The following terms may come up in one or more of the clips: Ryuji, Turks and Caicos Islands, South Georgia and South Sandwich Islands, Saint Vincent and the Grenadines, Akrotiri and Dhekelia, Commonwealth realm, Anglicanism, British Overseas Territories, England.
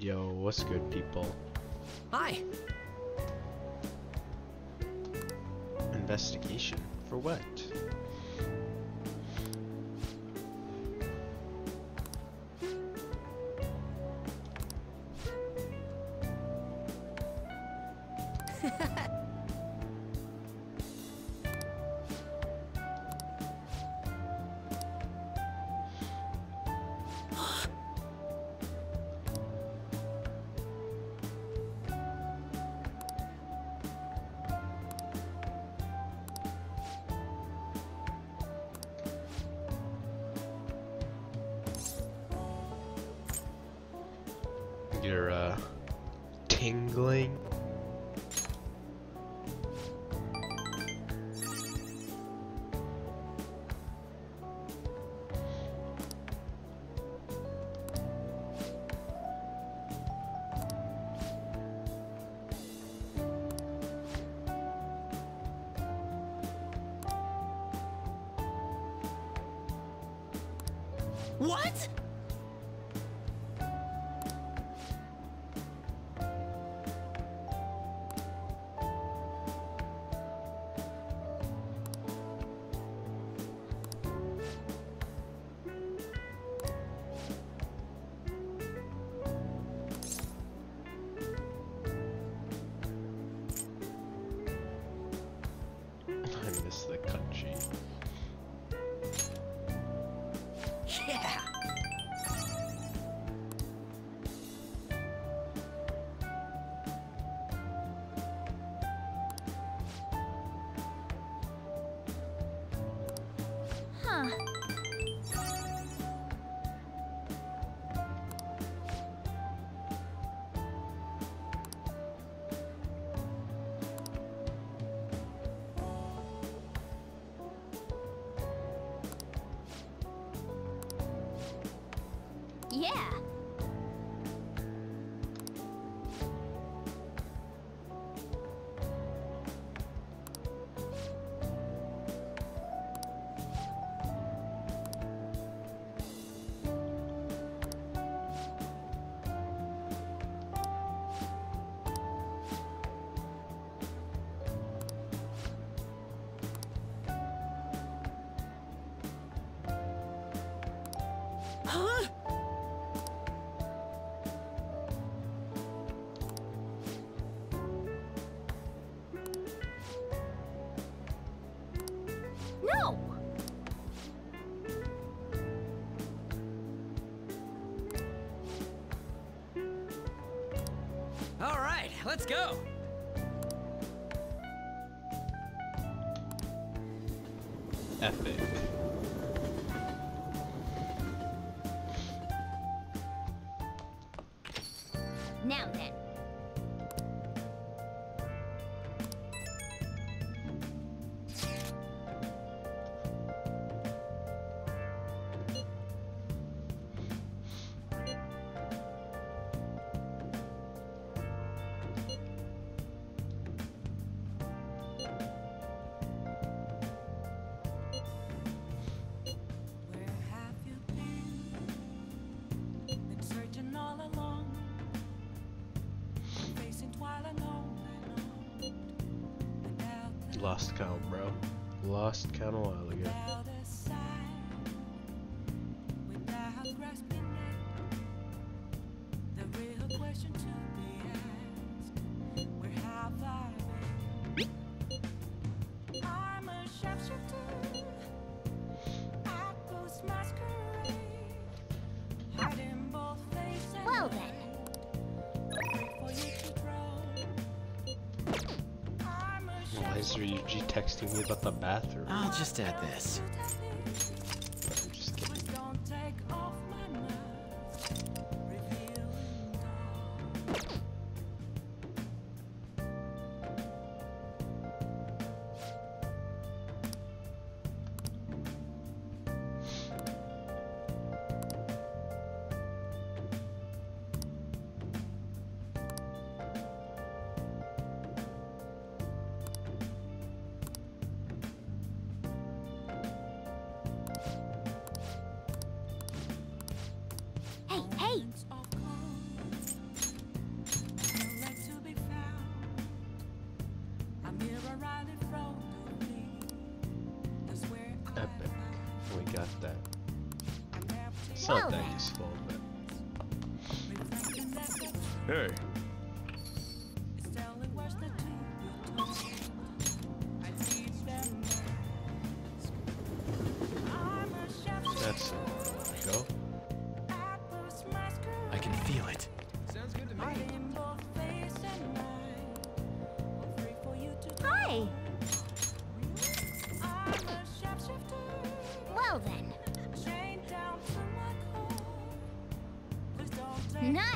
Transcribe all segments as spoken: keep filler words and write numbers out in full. Yo, what's good, people? Hi. Investigation for what? You're uh, tingling. What? Yeah. Huh? Let's go. Epic. Now then. Lost count, bro. Lost count a while ago. Well then. Why is Ryuji texting me about the bathroom? I'll just add this. I'm just kidding. not oh. that useful, but... Hey! That's... There we go. I can feel it. Sounds good to me. Hi! Well then. Nice!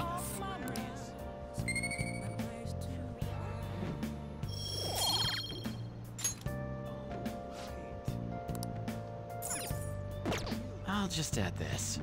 I'll just add this.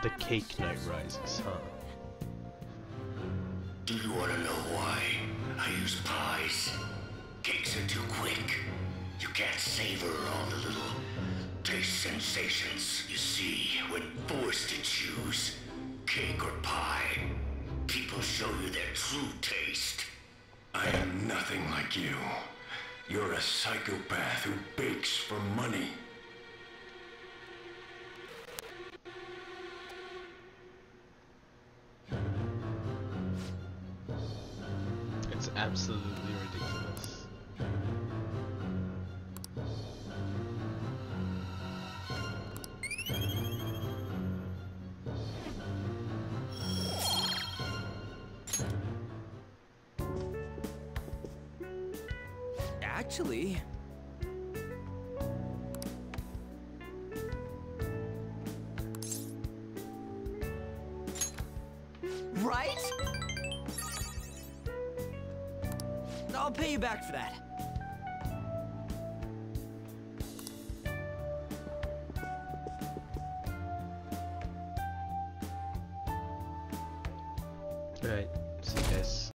The cake night rises, huh? Do you want to know why I use pies? Cakes are too quick. You can't savor all the little taste sensations you see when forced to choose cake or pie. People show you their true taste. I am nothing like you. You're a psychopath who bakes for money. Absolutely ridiculous. Actually, right? I'll pay you back for that. All right, see you guys.